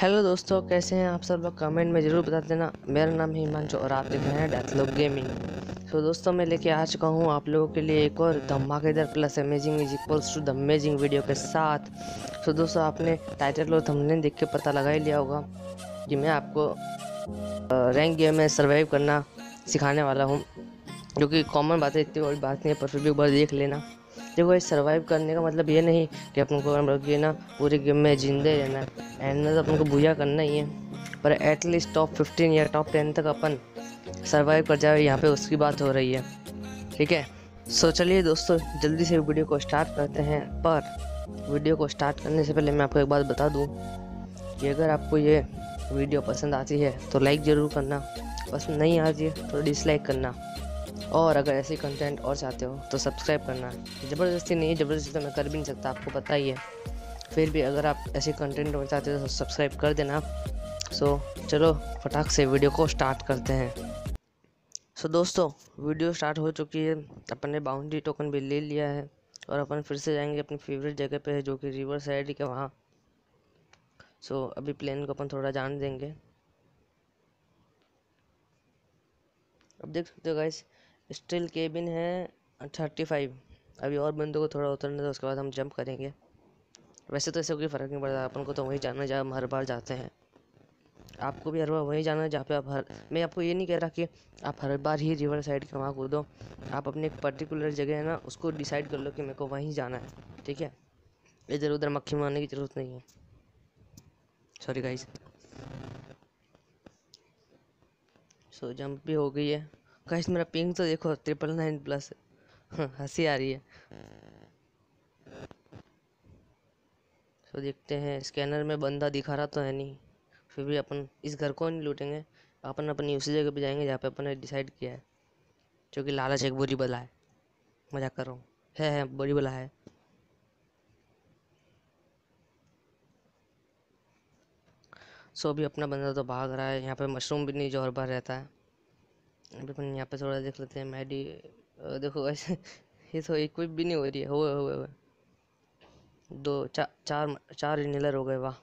Hello दोस्तों, कैसे हैं आप सब लोग। कमेंट में ज़रूर बता देना। मेरा नाम है हिमांशु और आप देख रहे हैं डेथलोक गेमिंग। तो दोस्तों, मैं लेके आ चुका हूँ आप लोगों के लिए एक और धमाकेदार plus amazing is equals to the amazing video के साथ। तो दोस्तों, आपने टाइटल और थंबनेल देख के पता लगा ही लिया होगा कि मैं आपको रैंक गेम में सर्वाइव करना सिखाने वाला हूँ, जो कि कॉमन बात है, इतनी बड़ी बात नहीं है, पर फिर भी एक बार देख लेना। देखो, ये सर्वाइव करने का मतलब ये नहीं कि अपन को ना पूरी गेम में जिंदे रहना एंड ना अपन को भूया करना ही है, पर एटलीस्ट टॉप 15 या टॉप 10 तक अपन सर्वाइव कर जाए, यहाँ पे उसकी बात हो रही है। ठीक है, सो चलिए दोस्तों, जल्दी से वीडियो को स्टार्ट करते हैं। पर वीडियो को स्टार्ट करने से पहले मैं आपको एक बात बता दूँ कि अगर आपको ये वीडियो पसंद आती है तो लाइक ज़रूर करना, पसंद नहीं आती है तो डिसलाइक करना, और अगर ऐसे कंटेंट और चाहते हो तो सब्सक्राइब करना। ज़बरदस्ती नहीं, ज़बरदस्ती तो मैं कर भी नहीं सकता, आपको पता ही है। फिर भी अगर आप ऐसे कंटेंट और चाहते हो तो सब्सक्राइब कर देना। सो चलो फटाक से वीडियो को स्टार्ट करते हैं। सो दोस्तों, वीडियो स्टार्ट हो चुकी है। अपन ने बाउंड्री टोकन भी ले लिया है और अपन फिर से जाएंगे अपनी फेवरेट जगह पर, जो कि रिवर साइड के वहाँ। सो अभी प्लेन को अपन थोड़ा जान देंगे। अब देख सकते हो गाइस, स्टील केबिन है 35। अभी और बंदों को थोड़ा उतरना था, उसके बाद हम जंप करेंगे। वैसे तो ऐसे कोई फ़र्क नहीं पड़ता, अपन को तो वहीं जाना जहाँ हम हर बार जाते हैं। आपको भी हर बार वहीं जाना है जहाँ पे आप हर, मैं आपको ये नहीं कह रहा कि आप हर बार ही रिवर साइड के वहाँ कूदो। आप अपने एक पर्टिकुलर जगह है ना, उसको डिसाइड कर लो कि मेरे को वहीं जाना है। ठीक है, इधर उधर मक्खी मारने की ज़रूरत नहीं है। Sorry guys. सो जंप भी हो गई है। गाइस, मेरा पिंग तो देखो 999+ हंसी आ रही है। तो देखते हैं, स्कैनर में बंदा दिखा रहा तो है नहीं, फिर भी अपन इस घर को नहीं लूटेंगे। अपन अपनी उसी जगह पे जाएंगे जहाँ पे अपन ने डिसाइड किया है, जो कि लालच एक बुरी बला है। मजाक कर रहा हूँ, है बुरी बला है। सो अभी अपना बंदा तो भाग रहा है। यहाँ पे मशरूम भी नहीं जो हर बार रहता है। अभी अपन यहाँ पे थोड़ा देख लेते हैं। मैडी देखो ऐसे, ये तो एक भी नहीं हो रही है। हो दो चार इनहेलर हो गए, वाह।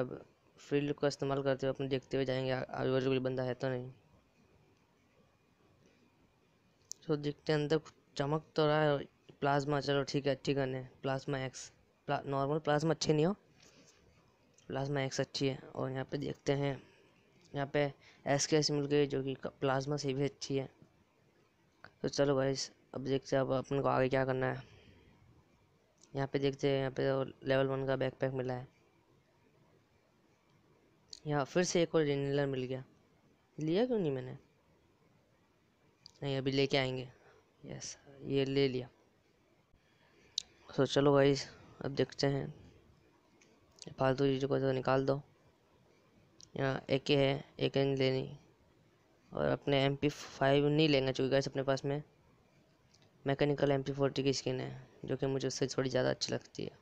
अब फील्ड का इस्तेमाल करते हुए अपन देखते हुए जाएंगे, आजू बाजू कोई बंदा है तो नहीं। तो देखते हैं, अंदर चमक तो रहा है प्लाज्मा। चलो ठीक है, अच्छी गन है प्लाज्मा एक्स। नॉर्मल प्लाज्मा अच्छी नहीं हो, प्लाज्मा एक्स अच्छी है। और यहाँ पे देखते हैं, यहाँ पे एसकेएस मिल गई, जो कि प्लाज्मा से भी अच्छी है। तो चलो गाइस, अब देखते हैं अब अपन को आगे क्या करना है। यहाँ पे देखते हैं, यहाँ पे तो लेवल 1 का बैकपैक मिला है। यहाँ फिर से एक और रिनलर मिल गया। लिया क्यों नहीं मैंने? नहीं, अभी लेके आएंगे। यस, ये ले लिया। तो चलो गाइस, अब देखते हैं, फालतू चीज़ों को तो निकाल दो। यहाँ AK है, AK नहीं लेनी, और अपने MP5 नहीं लेंगे, क्योंकि गाइस अपने पास में मैकेनिकल MP40 की स्किन है, जो कि मुझे उससे थोड़ी ज़्यादा अच्छी लगती है।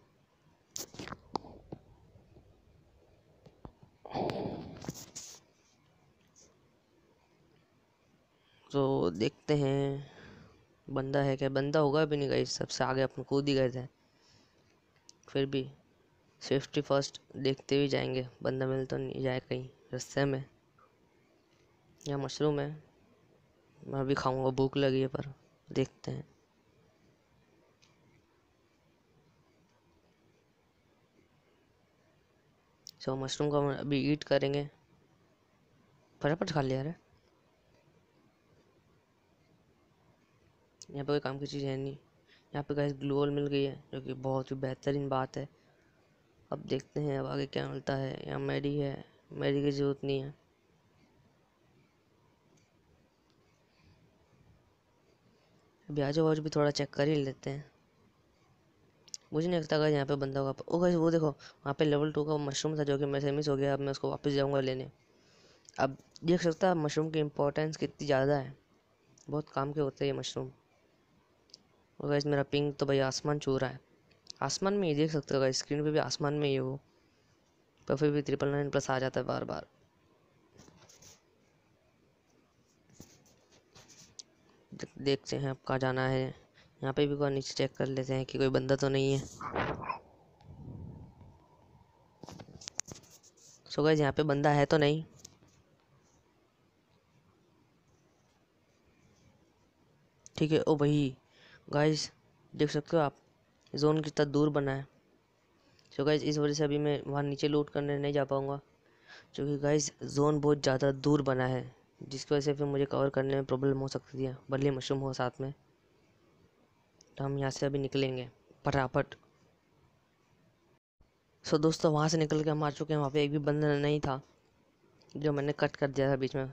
तो देखते हैं बंदा है क्या। बंदा होगा भी नहीं गाइस, सबसे आगे अपन कूद ही गए थे। फिर भी सेफ्टी फर्स्ट देखते हुए जाएंगे, बंदा मिल तो नहीं जाए कहीं रास्ते में। यहाँ मशरूम है, मैं भी खाऊंगा, भूख लगी है। पर देखते हैं, सो मशरूम का अभी ईट करेंगे। फटाफट खा लिया। अरे यहाँ पे कोई काम की चीज़ है नहीं। यहाँ पे गैस ग्लूल मिल गई है, जो कि बहुत ही बेहतरीन बात है। अब देखते हैं अब आगे क्या मिलता है। यहाँ मैडी है, मैडी की ज़रूरत नहीं है। अभी आजू बाजू भी थोड़ा चेक कर ही लेते हैं। मुझे नहीं लगता कि यहाँ पे बंदा होगा। ओ गाइस, वो देखो वहाँ पे लेवल 2 का मशरूम था, जो कि मेरे से मिस हो गया। अब मैं उसको वापस जाऊँगा लेने। अब देख सकता है मशरूम की इम्पोर्टेंस कितनी ज़्यादा है, बहुत काम के होते हैं ये मशरूम। ओ गाइस, मेरा पिंग तो भाई आसमान छू रहा है। आसमान में ये देख सकते हो गाइस, स्क्रीन पे भी आसमान में ये हो, पर फिर भी 999+ आ जाता है बार बार। देखते हैं अब कहाँ जाना है। यहाँ पे भी कोई नीचे चेक कर लेते हैं कि कोई बंदा तो नहीं है। सो गाइस यहाँ पे बंदा है तो नहीं, ठीक है। ओ भाई गाइस देख सकते हो आप जोन कितना दूर बना है। सो गाइस इस वजह से अभी मैं वहाँ नीचे लूट करने नहीं जा पाऊँगा, क्योंकि गाइस जोन बहुत ज़्यादा दूर बना है, जिसकी वजह से फिर मुझे कवर करने में प्रॉब्लम हो सकती है, बल्ले मशरूम हो साथ में। तो हम यहाँ से अभी निकलेंगे फटाफट। सो दोस्तों वहाँ से निकल के हम आ चुके हैं। वहाँ पे एक भी बंदा नहीं था, जो मैंने कट कर दिया था बीच में।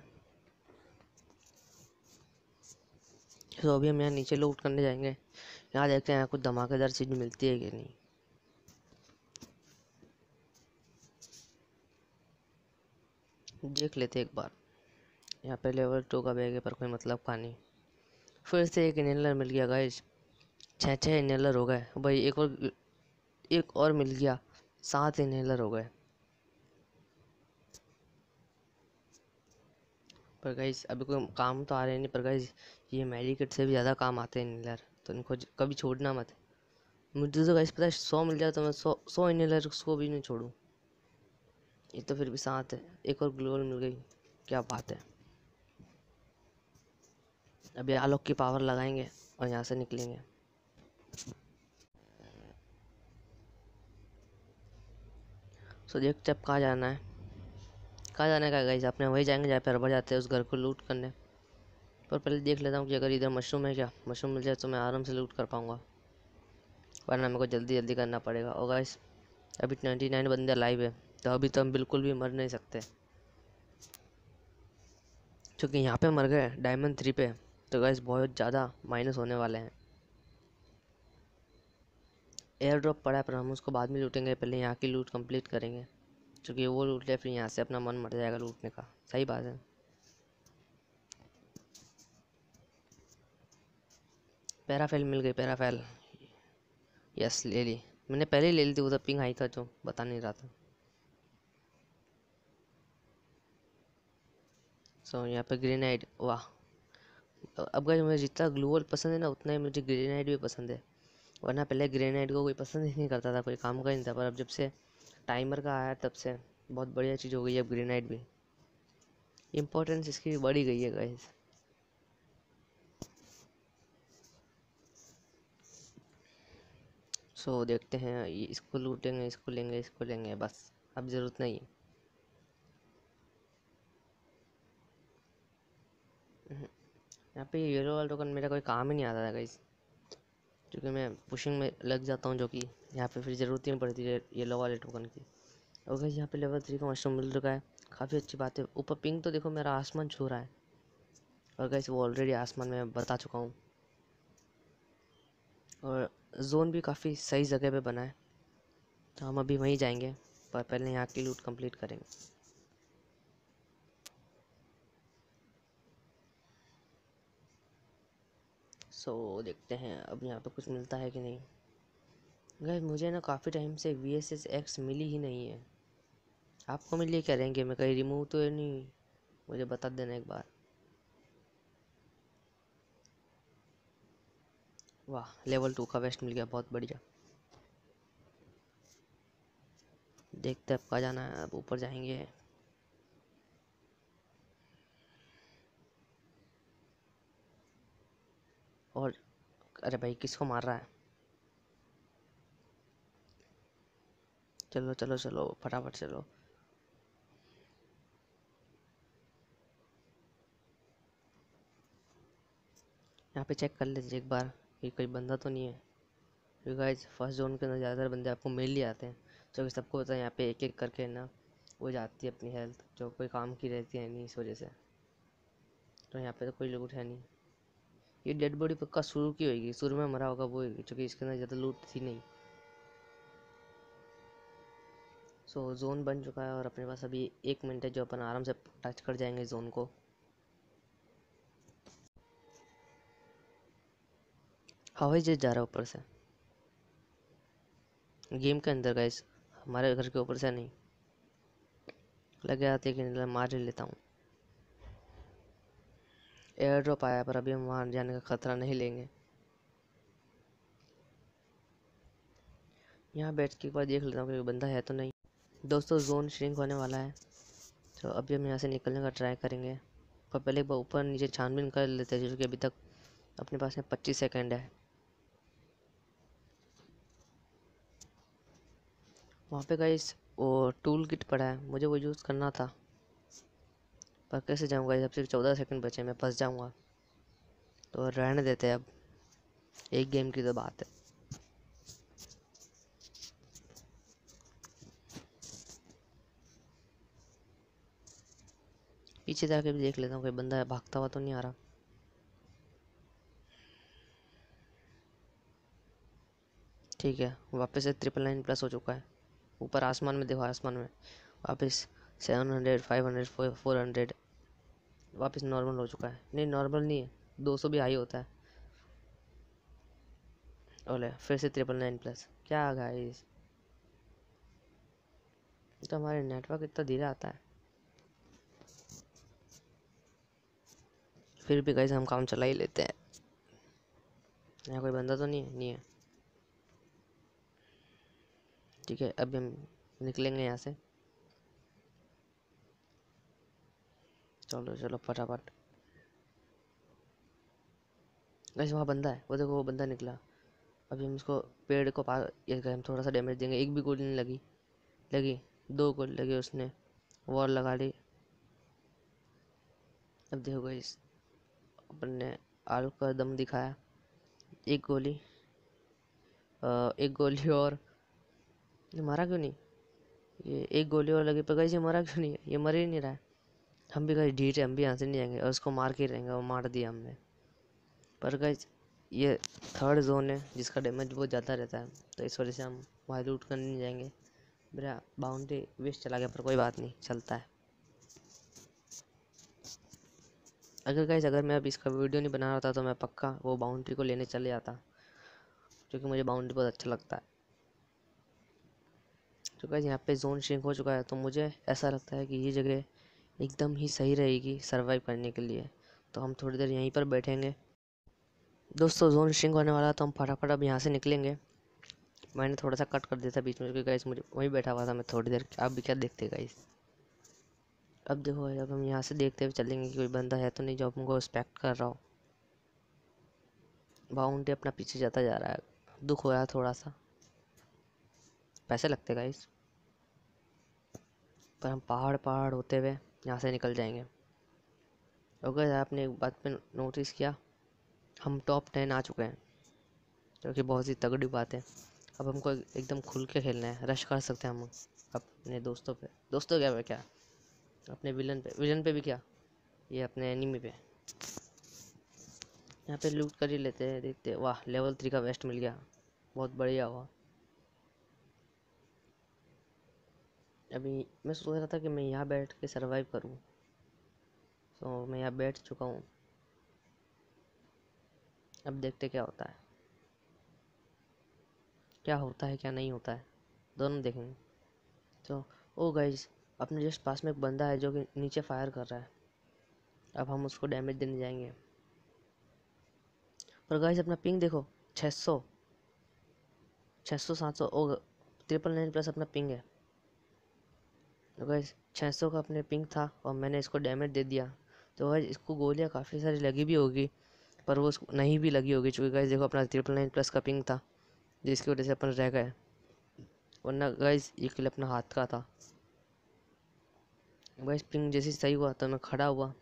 सो अभी हम यहाँ नीचे लूट करने जाएंगे, यहाँ देखते हैं यहाँ कुछ धमाकेदार चीज़ मिलती है कि नहीं। देख लेते एक बार। यहाँ पे लेवल 2 का बैग है पर कोई मतलब का नहीं। फिर से एक इनहेलर मिल गया गाइस, 6-6 इनहेलर हो गए भाई। एक और मिल गया, 7 इनहेलर हो गए। पर गाइस अभी कोई काम तो आ रहे नहीं, पर गाइस ये मैजिक किट से भी ज़्यादा काम आते हैं इनहेलर, तो इनको कभी छोड़ना मत। मुझे तो गाइस पता है 100 मिल जाए तो मैं 100 इनहेलर को भी नहीं छोड़ूँ। ये तो फिर भी 7 है, एक और ग्लोबल मिल गई, क्या बात है। अभी आलोक की पावर लगाएंगे और यहाँ से निकलेंगे। सो देखते अब कहाँ जाना है, कहाँ जाने का गाइस। आपने वही जाएंगे जहाँ पे अरबा जाते हैं, उस घर को लूट करने। पर पहले देख लेता हूँ कि अगर इधर मशरूम है क्या, मशरूम मिल जाए तो मैं आराम से लूट कर पाऊँगा, वरना मेरे को जल्दी जल्दी करना पड़ेगा। और गाइस अभी 29 बंदे लाइव है, तो अभी तो हम बिल्कुल भी मर नहीं सकते, क्योंकि यहाँ पे मर गए डायमंड 3 पे तो गाइस बहुत ज़्यादा माइनस होने वाले हैं। एयर ड्रॉप पड़ा है पर हम उसको बाद में लूटेंगे, पहले यहाँ की लूट कंप्लीट करेंगे, क्योंकि वो लूट ले फिर यहाँ से अपना मन मर जाएगा लूटने का। सही बात है, पैराफेल मिल गई, पैराफेल यस ले ली। मैंने पहले ही ले ली थी, वो तो पिंग आई था जो बता नहीं रहा था। सो यहाँ पे ग्रेनाइड, वाह। अब गाइस मुझे जितना ग्लूवॉल पसंद है ना, उतना ही मुझे ग्रेनाइड भी पसंद है, वरना पहले ग्रेनाइड को कोई पसंद ही नहीं करता था, कोई काम का नहीं था। पर अब जब से टाइमर का आया तब से बहुत बढ़िया चीज़ हो गई है। अब ग्रेनाइड भी इम्पोर्टेंस इसकी बढ़ी गई है गाइस। सो देखते हैं, इसको लूटेंगे, इसको लेंगे, बस अब ज़रूरत नहीं है। यहाँ पे येलो वाला टोकन मेरा कोई काम ही नहीं आता था गाइस, क्योंकि मैं पुशिंग में लग जाता हूँ, जो कि यहाँ पे फिर ज़रूरत ही नहीं पड़ती है येलो वाले टोकन की। और गाइस यहाँ पे लेवल 3 का मशरूम मिल चुका है, काफ़ी अच्छी बात है। ऊपर पिंग तो देखो मेरा आसमान छू रहा है, और गाइस वो ऑलरेडी आसमान में बता चुका हूँ। और जोन भी काफ़ी सही जगह पर बना है, तो हम अभी वहीं जाएंगे, पर पहले यहाँ की लूट कम्प्लीट करेंगे। सो देखते हैं अब यहाँ पे कुछ मिलता है कि नहीं। गाइस मुझे ना काफ़ी टाइम से VSS X मिली ही नहीं है, आपको मिली क्या? रहेंगे मैं कहीं रिमूव तो नहीं, मुझे बता देना एक बार। वाह लेवल 2 का वेस्ट मिल गया, बहुत बढ़िया। देखते हैं अब कहाँ जाना है, अब ऊपर जाएंगे। और अरे भाई किसको मार रहा है, चलो चलो चलो फटाफट चलो। यहाँ पे चेक कर लेते एक बार कि कोई बंदा तो नहीं है, क्योंकि गाइस फर्स्ट जोन के अंदर ज़्यादातर बंदे आपको मिल ही आते हैं, क्योंकि सबको पता है यहाँ पे एक एक करके ना वो जाती है अपनी हेल्थ, जो कोई काम की रहती है नहीं। इस वजह से तो यहाँ पे तो कोई लूट है नहीं। ये डेड बॉडी पक्का शुरू की होगी, शुरू में मरा होगा वो, क्योंकि इसके अंदर ज़्यादा लूट थी नहीं। सो जोन बन चुका है और अपने पास अभी 1 मिनट है, जो अपन आराम से टच कर जाएंगे जोन को। हवाई जहाज जा रहा है ऊपर से गेम के अंदर गाइस, हमारे घर के ऊपर से नहीं। लगे आते कि मार लेता हूँ। एयर ड्रॉप आया पर अभी हम वहाँ जाने का खतरा नहीं लेंगे। यहाँ बैठ के एक बार देख लेता हूँ कि बंदा है तो नहीं। दोस्तों जोन श्रिंक होने वाला है, तो अभी हम यहाँ से निकलने का ट्राई करेंगे। पर पहले एक बार ऊपर नीचे छानबीन कर लेते हैं, क्योंकि अभी तक अपने पास में 25 सेकंड है। वहाँ पे गाइस वो टूल किट पड़ा है, मुझे वो यूज़ करना था, पर कैसे जाऊँगा? जब सिर्फ 14 सेकंड बचे, मैं फंस जाऊँगा, तो रहने देते हैं। अब एक गेम की तो बात है। पीछे जाके भी देख लेता हूँ कोई बंदा भागता हुआ तो नहीं आ रहा। ठीक है, वापस से 999 प्लस हो चुका है। ऊपर आसमान में देखो, आसमान में वापस 700, 500, 400 वापस नॉर्मल हो चुका है। नहीं नॉर्मल नहीं है, 200 भी हाई होता है। ओले फिर से 999 प्लस। क्या गाइस, तो हमारे नेटवर्क इतना धीरे आता है। फिर भी गाइस हम काम चला ही लेते हैं। यहाँ कोई बंदा तो नहीं है। ठीक है, अब हम निकलेंगे यहाँ से। चलो चलो फटाफट। गाइस वहाँ बंदा है, वो देखो वो बंदा निकला। अभी हम इसको पेड़ को पार, ये हम थोड़ा सा डैमेज देंगे। एक भी गोली नहीं लगी, 2 गोली लगी, उसने वॉर लगा ली। अब देखो गाइस अपन ने आलू का दम दिखाया। एक गोली और, ये मारा क्यों नहीं? ये एक गोली और लगी, पर गाइस ये मरा क्यों नहीं? ये मर ही नहीं रहा है। हम भी गाइस ढीठ है, हम भी यहाँ से नहीं आएंगे और उसको मार के रहेंगे। और मार दिया हमने। पर गाइस ये थर्ड जोन है जिसका डैमेज बहुत ज़्यादा रहता है, तो इस वजह से हम वहाँ लूट कर नहीं जाएंगे। मेरा बाउंड्री वेस्ट चला गया, पर कोई बात नहीं, चलता है। अगर मैं अब इसका वीडियो नहीं बना रहा था तो मैं पक्का वो बाउंड्री को लेने चले जाता, क्योंकि मुझे बाउंड्री बहुत अच्छा लगता है। तो गाइस यहाँ पे जोन श्रिंक हो चुका है, तो मुझे ऐसा लगता है कि ये जगह एकदम ही सही रहेगी सर्वाइव करने के लिए। तो हम थोड़ी देर यहीं पर बैठेंगे। दोस्तों जोन श्रिंक होने वाला, तो हम फटाफट अब यहाँ से निकलेंगे। मैंने थोड़ा सा कट कर दिया था बीच में, क्योंकि गाइस मुझे वहीं बैठा हुआ था मैं थोड़ी देर। आप भी क्या देखते गाइस। अब देखो, अब हम यहाँ से देखते हुए चलेंगे कि कोई बंदा है तो नहीं जो हमको रिस्पेक्ट कर रहा हो। बाउंड्री अपना पीछे जाता जा रहा है, दुख हो रहा है थोड़ा सा। पैसे लगते गाइस, पर हम पहाड़ होते हुए यहाँ से निकल जाएंगे। अगर आपने एक बात पे नोटिस किया, हम टॉप 10 आ चुके हैं, जो कि बहुत ही तगड़ी बात है। अब हमको एकदम खुल के खेलना है, रश कर सकते हैं हम अपने दोस्तों पे। दोस्तों क्या अपने विलन पे भी क्या, ये अपने एनिमी पे। यहाँ पे लूट कर ही लेते हैं, देखते हैं। वाह, लेवल 3 का वेस्ट मिल गया, बहुत बढ़िया हुआ। अभी मैं सोच रहा था कि मैं यहाँ बैठ के सर्वाइव करूँ, तो मैं यहाँ बैठ चुका हूँ। अब देखते क्या होता है, क्या नहीं होता है, दोनों देखेंगे। तो ओ गाइस, अपने जस्ट पास में एक बंदा है जो कि नीचे फायर कर रहा है। अब हम उसको डैमेज देने जाएंगे। पर गाइस अपना पिंग देखो, 600, 700। ओ 999 प्लस अपना पिंग है। तो गाइस 600 का अपने पिंग था और मैंने इसको डैमेज दे दिया। तो गाइस इसको गोलियां काफ़ी सारी लगी भी होगी, पर वो नहीं भी लगी होगी, क्योंकि गाइस देखो अपना 999 प्लस का पिंग था, जिसकी वजह से अपन रह गए। वरना गाइस ये किल अपना हाथ का था। गाइस पिंग जैसे सही हुआ तो मैं खड़ा हुआ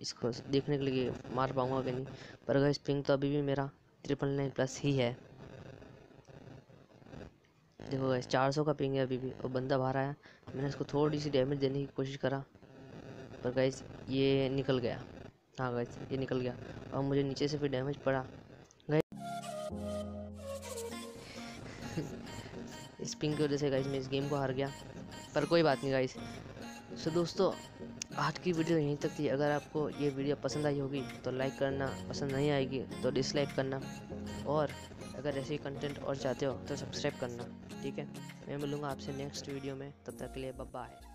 इसको देखने के लिए मार पाऊंगा कि नहीं। पर गाइस पिंग तो अभी भी मेरा 999 प्लस ही है। देखो गाइस 400 का पिंग है अभी भी, और बंदा बाहर आया। मैंने इसको थोड़ी सी डैमेज देने की कोशिश करा, पर गाइस ये निकल गया। हाँ गाइस ये निकल गया, और मुझे नीचे से फिर डैमेज पड़ा। इस पिंग की वजह से गाइस मैं इस गेम को हार गया, पर कोई बात नहीं गाइस। सो दोस्तों आज की वीडियो यहीं तक थी। अगर आपको ये वीडियो पसंद आई होगी तो लाइक करना, पसंद नहीं आएगी तो डिसलाइक करना, और अगर ऐसे कंटेंट और चाहते हो तो सब्सक्राइब करना। ठीक है, मैं मिलूँगा आपसे नेक्स्ट वीडियो में, तब तक के लिए बाय।